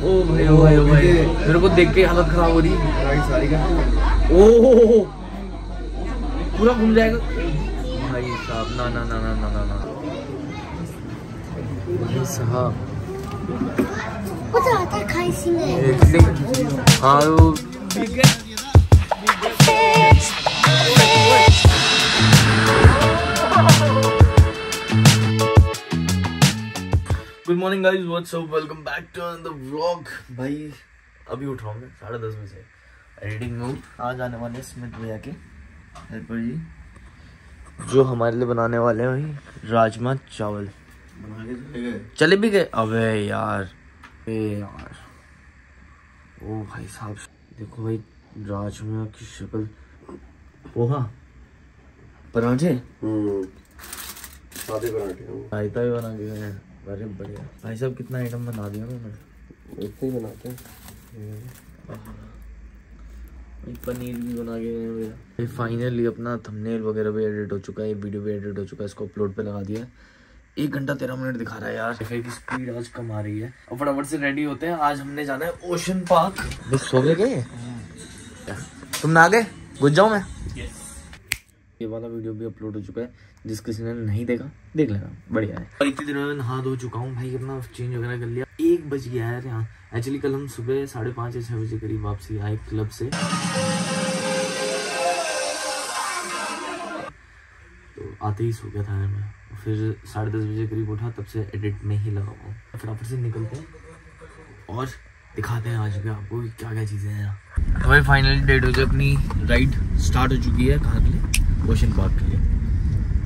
ओ भाई ओ भाई ओ भाई, मेरे को देख के हालत खराब हो रही है। राइट सारी का ओ पूरा घूम जाएगा भाई साहब। ना ना ना ना ना ना ना भाई साहब कुछ आता खाई सी में। हां वो good morning guys, what's up, welcome back to the vlog. भाई अभी उठ रहा हूँ मैं 10:30 बजे एडिटिंग में। आज आने वाले स्मिथ भैया के हेल्पर जी, जो हमारे लिए बनाने वाले हैं भाई राजमा चावल। बना के चले गए, चले भी गए। अबे यार ओ भाई साहब देखो भाई राजमा की शक्ल। पोहा पराठे सादे पराठे रायता भी बना के गए। अरे बढ़िया भाई साहब, कितना आइटम बना दिया मैंने। इतने ही बनाते हैं। पनीर भी बना के गए भैया। फाइनली अपना थंबनेल वगैरह भी एडिट हो चुका है, वीडियो भी एडिट हो चुका है, इसको अपलोड पे लगा दिया। 1 घंटा 13 मिनट दिखा रहा है यार। वाईफाई की स्पीड आज कम आ रही है। और फटाफट से रेडी होते हैं, आज हमने जाना है ओशन पार्क। बस सो गए, तुम ना गए, घुस जाऊँ मैं। ये वाला वीडियो भी अपलोड हो चुका है, जिस किसी ने नहीं देखा देख लेना, बढ़िया है। और इतनी देर में नहा धो चुका हूँ भाई, अपना चेंज वगैरह कर लिया। 1 बज गया है यहाँ एक्चुअली। कल हम सुबह 5:30 या 6 बजे करीब वापसी आए क्लब से, तो आते ही सो गया था मैं। फिर 10:30 बजे करीब उठा, तब से एडिट में ही लगा हुआ। फटाफट से निकलते हैं और दिखाते हैं आज भी आपको क्या क्या चीज़ें हैं। तो भाई फाइनली 1:30 बजे अपनी राइड स्टार्ट हो चुकी है। कहाँ के लिए? ओशन पार्क के लिए।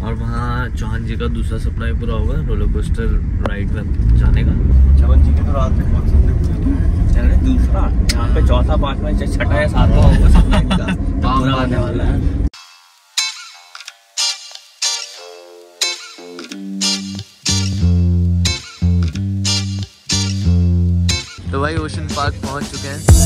और वहाँ चौहान जी का दूसरा सपना भी पूरा होगा, रोलर कोस्टर राइड में जाने का। चौहान जी के तो रात में पहुँच सकते हैं, दूसरा यहाँ पे चौथा पार्क में छठा या सातवां होगा सपना इनका, पूरा आने वाला है। तो भाई ओशन पार्क पहुँच चुके हैं।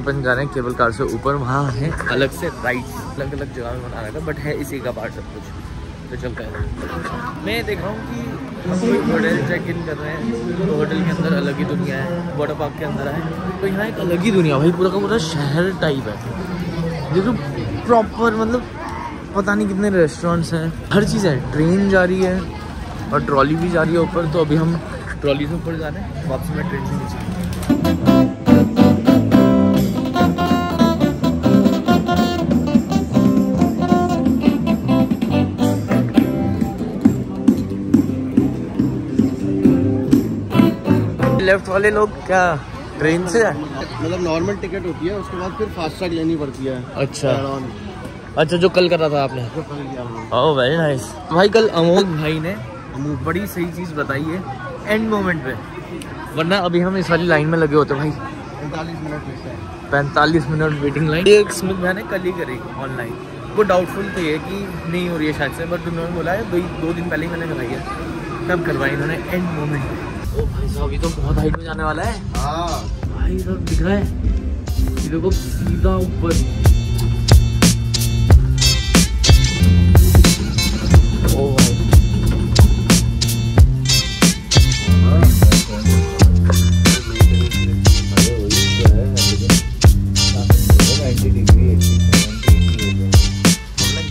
अपन जा रहे हैं केबल कार से ऊपर। वहाँ है अलग से राइड, अलग अलग जगह में बना रहा था, बट है इसी का पार्ट सब कुछ। तो चलता है। मैं देख रहा हूँ कि हम एक होटल चेक इन कर रहे हैं, तो होटल के अंदर अलग ही दुनिया है, वाटर पार्क के अंदर है, तो यहाँ एक अलग ही दुनिया भाई। पूरा का पूरा शहर टाइप है, देखो प्रॉपर, मतलब पता नहीं कितने रेस्टोरेंट्स हैं, हर चीज़ है। ट्रेन जा रही है और ट्रॉली भी जा रही है ऊपर, तो अभी हम ट्रॉली से ऊपर जा रहे हैं, वापस में ट्रेन से नीचे। लेफ्ट वाले लोग क्या ट्रेन से है? मतलब नॉर्मल टिकट होती है, उसके बाद फिर फास्टैग लेनी पड़ती है। अच्छा अच्छा, जो कल करा था आपने, जो कल किया हमने। Oh very nice. भाई कल अमोघ भाई ने बड़ी सही चीज़ बताई है एंड मोमेंट पे, वरना अभी हम इस वाली लाइन में लगे होते भाई 45 मिनट। 45 minute waiting line. ये एक स्मिथ मैंने कल ही करी ऑनलाइन, वो डाउटफुल थी कि नहीं हो रही है शायद से, बट उन्होंने बोला है 2 दिन पहले मैंने कराई है, तब करवाई इन्होंने एंड मोमेंट। ओ भाई साहब ये तो बहुत हाइट में जाने वाला है। हाँ भाई साहब दिख रहा है, ये देखो सीधा ऊपर। ओ भाई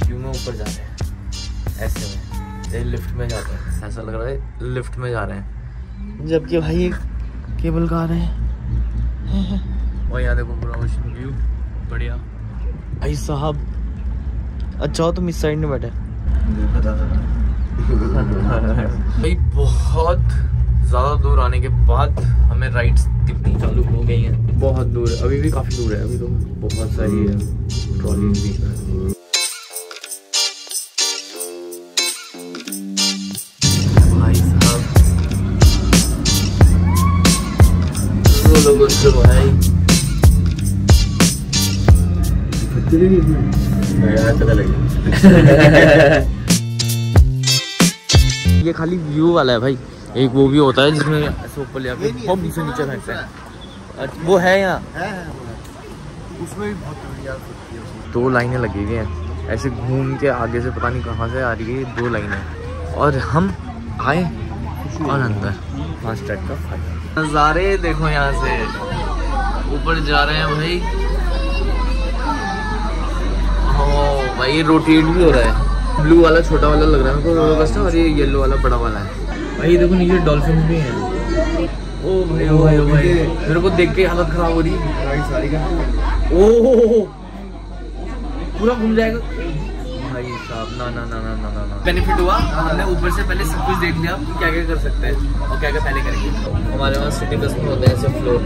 हम लोग ऊपर जा रहे हैं ऐसे में, ये लिफ्ट में जाते हैं, ऐसा लग रहा है लिफ्ट में जा रहे हैं, जबकि भाई एक केबल कार है। और यहाँ देखो पूरा ओशन व्यू, बढ़िया भाई साहब। अच्छा हो तुम इस साइड में बैठे। भाई बहुत ज़्यादा दूर आने के बाद हमें राइड्स कितनी चालू हो गई हैं, बहुत दूर, अभी भी काफ़ी दूर है, अभी तो बहुत सारी है ट्रॉली भी। ये खाली व्यू वाला है भाई, एक वो भी होता है जिसमें ऊपर ले आके बहुत नीचे नीचे फेंकते हैं, वो है यहाँ। उसमें दो लाइनें लगी हुई हैं ऐसे घूम के, आगे से पता नहीं कहाँ से आ रही है 2 लाइनें। और हम आए और अंदर फास्टैग का फायदा। नज़ारे देखो यहाँ से ऊपर जा रहे हैं भाई। ओ भाई रोटेट भी हो रहा है। ब्लू वाला छोटा वाला लग रहा है मेरे को रोलर कोस्टर, और ये येलो वाला बड़ा वाला है। भाई देखो नीचे डॉल्फिन भी हैं। ओ भाई ओ भाई ओ भाई मेरे को देख के हालत खराब हो रही है। राइट सारी का ओ पूरा घूम जाएगा भाई साहब। ना ना ना ना ना ना ना बेनिफिट हुआ। हमने ऊपर से पहले सब कुछ देख लिया हम क्या क्या कर सकते हैं और क्या क्या पहले करेंगे। हमारे वहाँ सिटी बस में होता है ऐसे फ्लोर।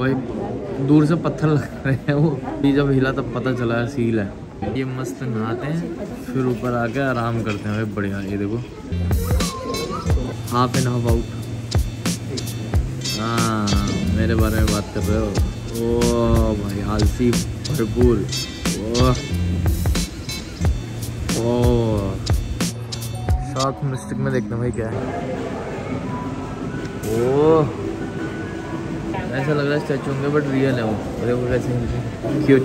भाई दूर से पत्थर लग रहे हैं वो, ये जब हिला तब पता चला है सील है। ये मस्त नहाते हैं फिर ऊपर आके आराम करते हैं भाई। बढ़िया ये देखो हाफ एंड हाफ आउट। हाँ मेरे बारे में बात कर रहे हो। ओ भाई आलसी भरपूर। ओ साउथ मिस्टिक में देखना भाई क्या है। ओ ऐसा लग रहा है स्टैचू होंगे बट रियल है वो। अरे वो कैसे क्यूट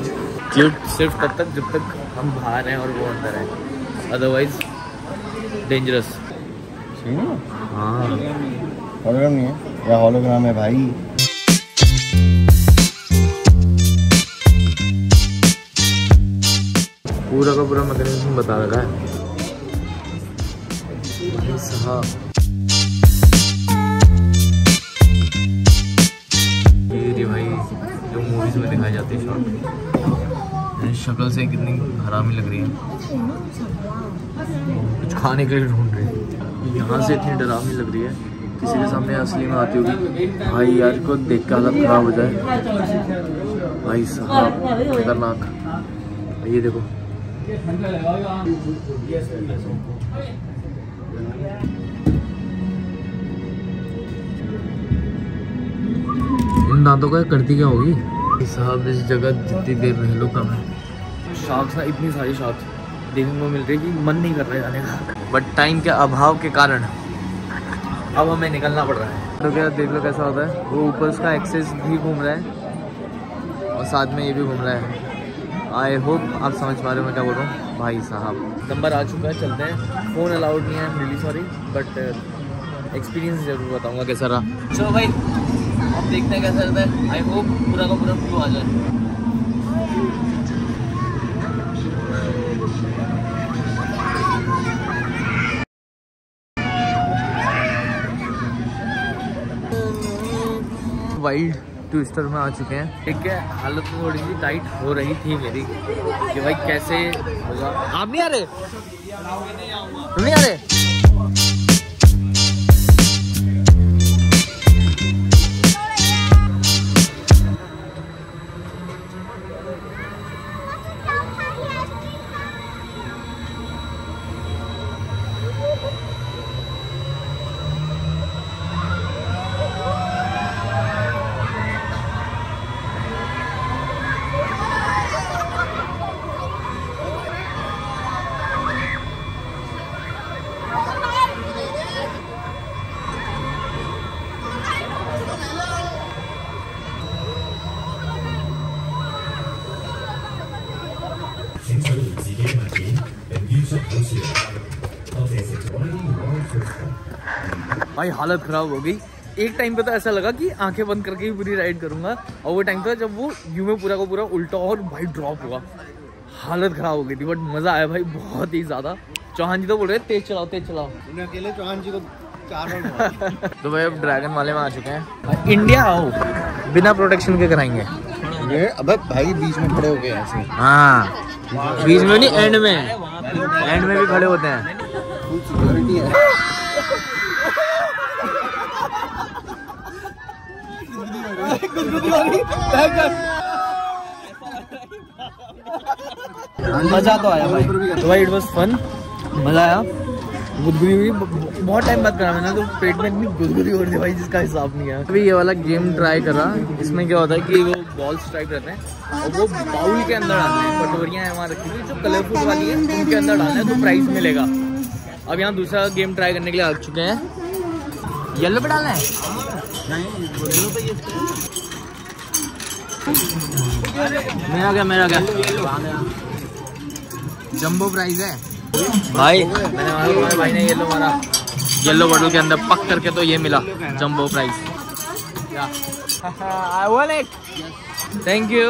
क्यूट सिर्फ तब तक जब तक हम बाहर हैं और वो अंदर हैं, अदरवाइज डेंजरस। हाँ प्रॉब्लम नहीं है या हॉलोग्राम है भाई। पूरा का पूरा मैकेनिज्म बता रखा है भाई साहब। ये भाई जो मूवीज में दिखाई जाती है शॉर्ट, शक्ल से कितनी हरामी लग रही है। कुछ खाने के लिए ढूंढ रही है। यहाँ से इतनी डरावनी लग रही है किसी के सामने असली में आती होगी भाई। यार को देख के हालत खराब हो जाए भाई साहब, खतरनाक। ये देखो इन दांतों का करती क्या होगी भाई साहब। इस जगह जितनी देर रह लो कम है। शार्क्स ना इतनी सारी शार्क्स देखने को मिल रही कि मन नहीं कर रहा जाने का, बट टाइम के अभाव के कारण अब हमें निकलना पड़ रहा है। तो क्या देख लो कैसा होता है वो। ऊपर उसका एक्सेस भी घूम रहा है और साथ में ये भी घूम रहा है। आई होप आप समझ पा रहे हो मैं क्या बोल रहा हूँ भाई साहब। नंबर आ चुका है, चलते हैं। फ़ोन अलाउड नहीं है, I am really sorry, but experience जरूर बताऊँगा कैसा रहा। चलो भाई अब देखते हैं कैसा रहता है। आई होप पूरा का पूरा व्यू आ जाए। वाइल्ड ट्विस्टर में आ चुके हैं। ठीक है हालत थोड़ी सी टाइट हो रही थी मेरी कि भाई कैसे होगा। आप नहीं आ रहे, तुम नहीं आ रहे। भाई हालत खराब हो गई। एक टाइम पे तो ऐसा लगा कि आंखें बंद करके ही पूरी राइड करूंगा, और वो टाइम था जब वो यू में पूरा का पूरा उल्टा और भाई ड्रॉप हुआ। हालत खराब हो गई थी बट मजा आया भाई बहुत ही ज्यादा। चौहान जी तो बोल रहे तेज चलाओ तेज चलाओ, उन्हें अकेले चौहान जी को तो भाई अब ड्रैगन वाले में आ चुके हैं। इंडिया आओ बिना प्रोटेक्शन के कराएंगे ये। अबे भाई बीच में खड़े हो गए ऐसे। हाँ बीच में नहीं, एंड में भी खड़े होते हैं। मजा तो आया भाई। तो भाई इट वाज फन, मजा आया। गुदगुदी हुई बहुत टाइम बाद करा मैंने, तो पेट में इतनी गुदगुदी हो रही थी भाई जिसका हिसाब नहीं है। अभी ये वाला गेम ट्राई करा। इसमें क्या होता है कि वो बॉल्स टाइप रहते हैं और वो बाउल के अंदर डालते हैं। कटोरियाँ हैं वहाँ रखी हुई जो कलरफुल वाली है उनके अंदर डालना है तो प्राइस मिलेगा। अब यहाँ दूसरा गेम ट्राई करने के लिए आ चुके हैं। येलो पे डालना है। मेरा क्या जंबो प्राइस है भाई मैंने भाई ने येलो मारा, येलो बॉटल के अंदर पक करके तो ये मिला jumbo price. I want it, thank you.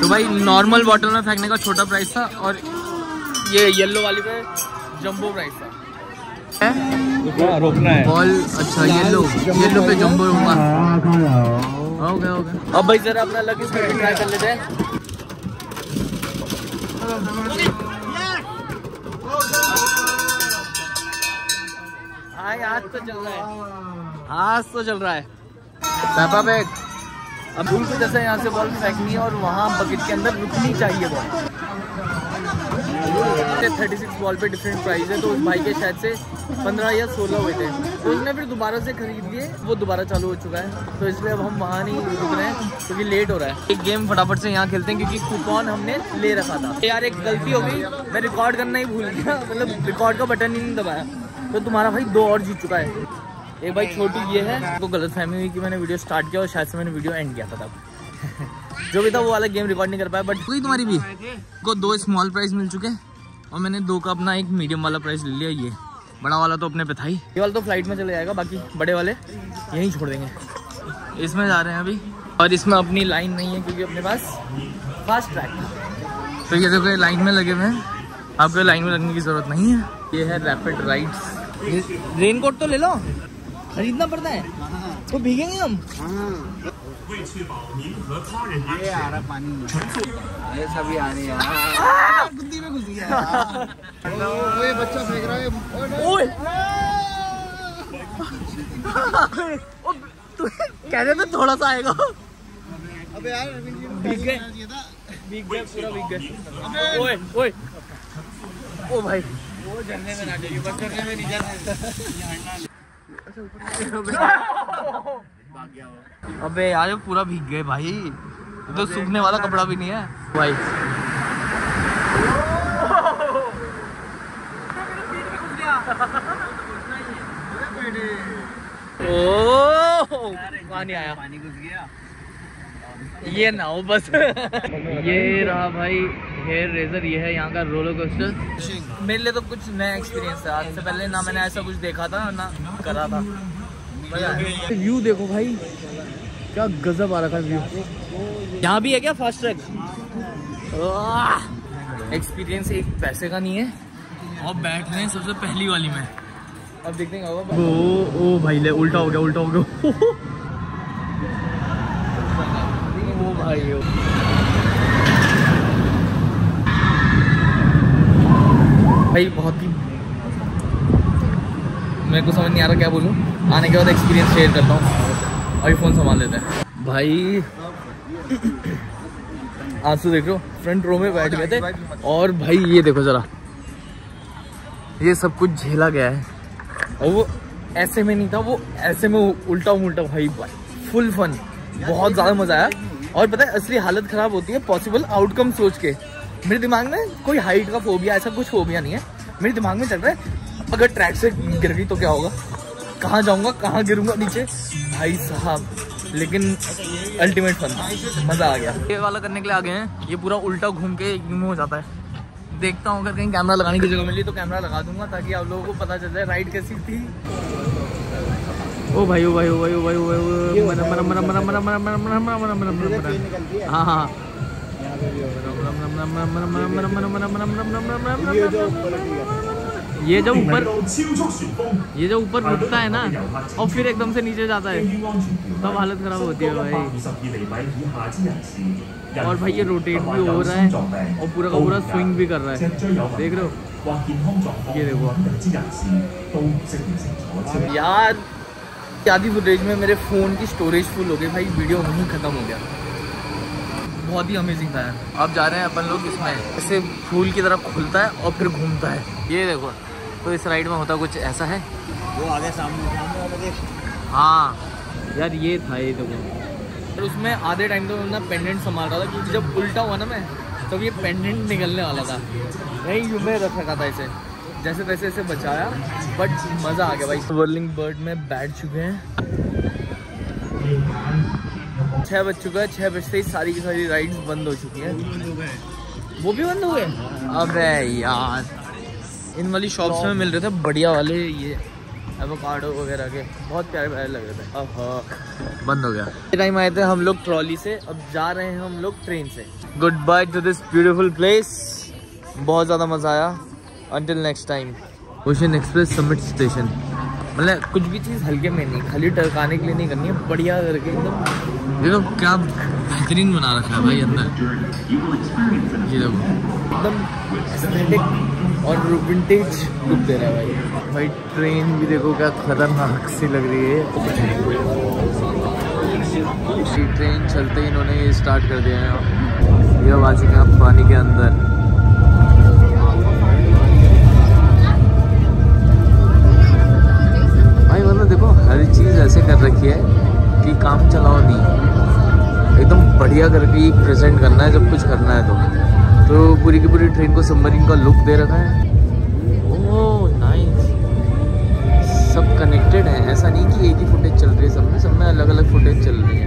तो भाई नॉर्मल बॉटल में फेंकने का छोटा प्राइस था और ये येलो वाली पे जंबो प्राइस था। रोकना है बॉल, अच्छा येलो, येलो पे जंबो होगा। हो गया हो गया। अब भाई जरा अपना लकी स्पिन ट्राई कर लेते हैं। आज तो चल रहा है, आज तो चल रहा है पापा बैग। अब भूल से जैसे यहाँ से बॉल फेंकनी है और वहाँ बकेट के अंदर रुकनी चाहिए बॉल। 36 बॉल पे डिफरेंट प्राइस है, तो उस भाई के शायद से 15 या 16 हुए थे, तो उसने फिर दोबारा से खरीद लिए, वो दोबारा चालू हो चुका है, तो इसलिए अब हम वहाँ नहीं रुक रहे हैं क्योंकि लेट हो रहा है। एक गेम फटाफट से यहाँ खेलते हैं क्योंकि कूपन हमने ले रखा था। यार एक गलती हो गई, मैं रिकॉर्ड करना ही भूल गया, मतलब रिकॉर्ड का बटन ही नहीं दबाया, तो तुम्हारा भाई 2 और जीत चुका है। एक भाई छोटी ये है, तो गलत फहमी हुई कि मैंने वीडियो स्टार्ट किया और शायद से मैंने वीडियो एंड किया था तब। जो भी था वो वाला गेम रिकॉर्ड नहीं कर पाया। बट कोई तुम्हारी भी को 2 स्मॉल प्राइस मिल चुके हैं और मैंने 2 का अपना एक मीडियम वाला प्राइस ले लिया। ये बड़ा वाला तो अपने पे था ही, ये वाला तो फ्लाइट में चले जाएगा, बाकी बड़े वाले यहीं छोड़ देंगे। इसमें जा रहे हैं अभी और इसमें अपनी लाइन नहीं है क्योंकि अपने पास फास्ट ट्रैक है, तो ये देखो लाइन में लगे हुए हैं, आपको लाइन में लगने की जरूरत नहीं है। ये है रैपिड राइड्स। रेनकोट तो ले लो, खरीदना पड़ता है तो भीगेंगे हम। ये आ रहा पानी में, ये सभी आ रहे हैं, बुद्धि में घुस गया। ओए बच्चा फेंक रहा है, ओए कह रहे थे थोड़ा सा आएगा। अबे यार भीग गया पूरा, भीग गया। ओए ओए ओ भाई वो झरने में ना जाइए, बस झरने में नहीं जाना। अबे यार पूरा भीग गए भाई, तो सूखने वाला कपड़ा भी नहीं है भाई। ओ पानी आया, पानी घुस गया, ये ना हो बस। ये रहा भाई हेयर रेजर, ये है यहाँ का रोलर कोस्टर। मेरे लिए तो कुछ नया एक्सपीरियंस था, आज से पहले ना मैंने ऐसा कुछ देखा था ना करा था। व्यू देखो भाई क्या गजब आ रहा था व्यू। यहाँ भी है क्या फास्ट ट्रैक? एक्सपीरियंस एक पैसे का नहीं है और बैठ रहे हैं सबसे पहली वाली में। अब देखते हैं। ओ भाई ले उल्टा हो गया, उल्टा हो गया। भाई बहुत ही मेरे को समझ नहीं आ रहा क्या बोलूँ, आने के बाद एक्सपीरियंस शेयर करता हूँ। अभी फोन संभाल लेते हैं भाई। आंसू देखो फ्रंट रो में बैठ गए थे और भाई ये देखो जरा, ये सब कुछ झेला गया है और वो ऐसे में नहीं था, वो ऐसे में उल्टा उल्टा भाई भाई फुल फन, बहुत ज़्यादा मज़ा आया। और पता है असली हालत ख़राब होती है पॉसिबल आउटकम सोच के। मेरे दिमाग में कोई हाइट का फोबिया ऐसा कुछ फोबिया नहीं है, मेरे दिमाग में चल रहा है अगर ट्रैक से गिर गई तो क्या होगा, कहाँ जाऊँगा, कहाँ गिरूँगा नीचे भाई साहब। लेकिन अल्टीमेट फन, मज़ा आ गया। ये वाला करने के लिए आ गए हैं, ये पूरा उल्टा घूम के यूँ हो जाता है। देखता हूँ अगर कहीं कैमरा लगाने की जगह मिली तो कैमरा लगा दूंगा ताकि आप लोगों को पता चल जाए राइड कैसी थी। ओ भाई ओ भाई ओ भाई ओ भाई ओ भाई मरम मरम मरम मरम मरम मरम मरम मरम मरम मरम। हाँ हाँ ये जो ऊपर रुकता है ना और फिर एकदम से नीचे जाता है, तब हालत खराब होती है भाई। और भाई ये रोटेट भी हो रहा है और पूरा का पूरा स्विंग भी कर रहा है, देख रहे हो? ये देखो यार, आधी फुटेज में मेरे फ़ोन की स्टोरेज फुल हो गई भाई, वीडियो वहीं ख़त्म हो गया। बहुत ही अमेजिंग था यार। अब जा रहे हैं अपन लोग, इसमें ऐसे फूल की तरफ खुलता है और फिर घूमता है, ये देखो। तो इस राइड में होता कुछ ऐसा है, वो आगे सामने। हाँ यार ये था, ये देखो। और उसमें आधे टाइम तो मैं पेंडेंट संभाल रहा था क्योंकि जब उल्टा हुआ ना मैं, तब ये पेंडेंट निकलने वाला था, नहीं यूँ में रख रखा था इसे, जैसे तैसे इसे बचाया, बट मज़ा आ गया भाई। स्वर्लिंग बर्ड में बैठ चुके हैं, 6 बज चुका है, 6 बजते ही सारी की सारी राइड्स बंद हो चुकी हैं। वो भी बंद हो गए? अबे यार इन वाली शॉप्स में मिल रहे थे बढ़िया वाले, ये एवोकाडो वगैरह के बहुत प्यारे प्यारे लग रहे थे। अब बंद हो गया। टाइम आए थे हम लोग ट्रॉली से, अब जा रहे हैं हम लोग ट्रेन से। Goodbye to this beautiful place, बहुत ज़्यादा मज़ा आया। Until next time. Ocean express summit station, मतलब कुछ भी चीज़ हल्के में नहीं, खाली टरकाने के लिए नहीं करनी है, बढ़िया करके एकदम। देखो क्या बेहतरीन बना रखा है भाई अंदर, ये देखो एकदम और विंटेज लुक दे रहा है भाई। भाई ट्रेन भी देखो क्या खतरनाक सी लग रही है। इसी ट्रेन चलते ही इन्होंने ये स्टार्ट कर दिया है। ये आ चुके हैं आप पानी के अंदर। भाई मतलब देखो हर चीज़ ऐसे कर रखी है कि काम चलाओ नहीं, एकदम बढ़िया करके प्रेजेंट करना है जब कुछ करना है तो पूरी की पूरी ट्रेन को सबमरीन का लुक दे रखा है। ओह नाइस, सब कनेक्टेड है, ऐसा नहीं कि एक ही फुटेज चल रही है सब में अलग अलग फुटेज चल रही है।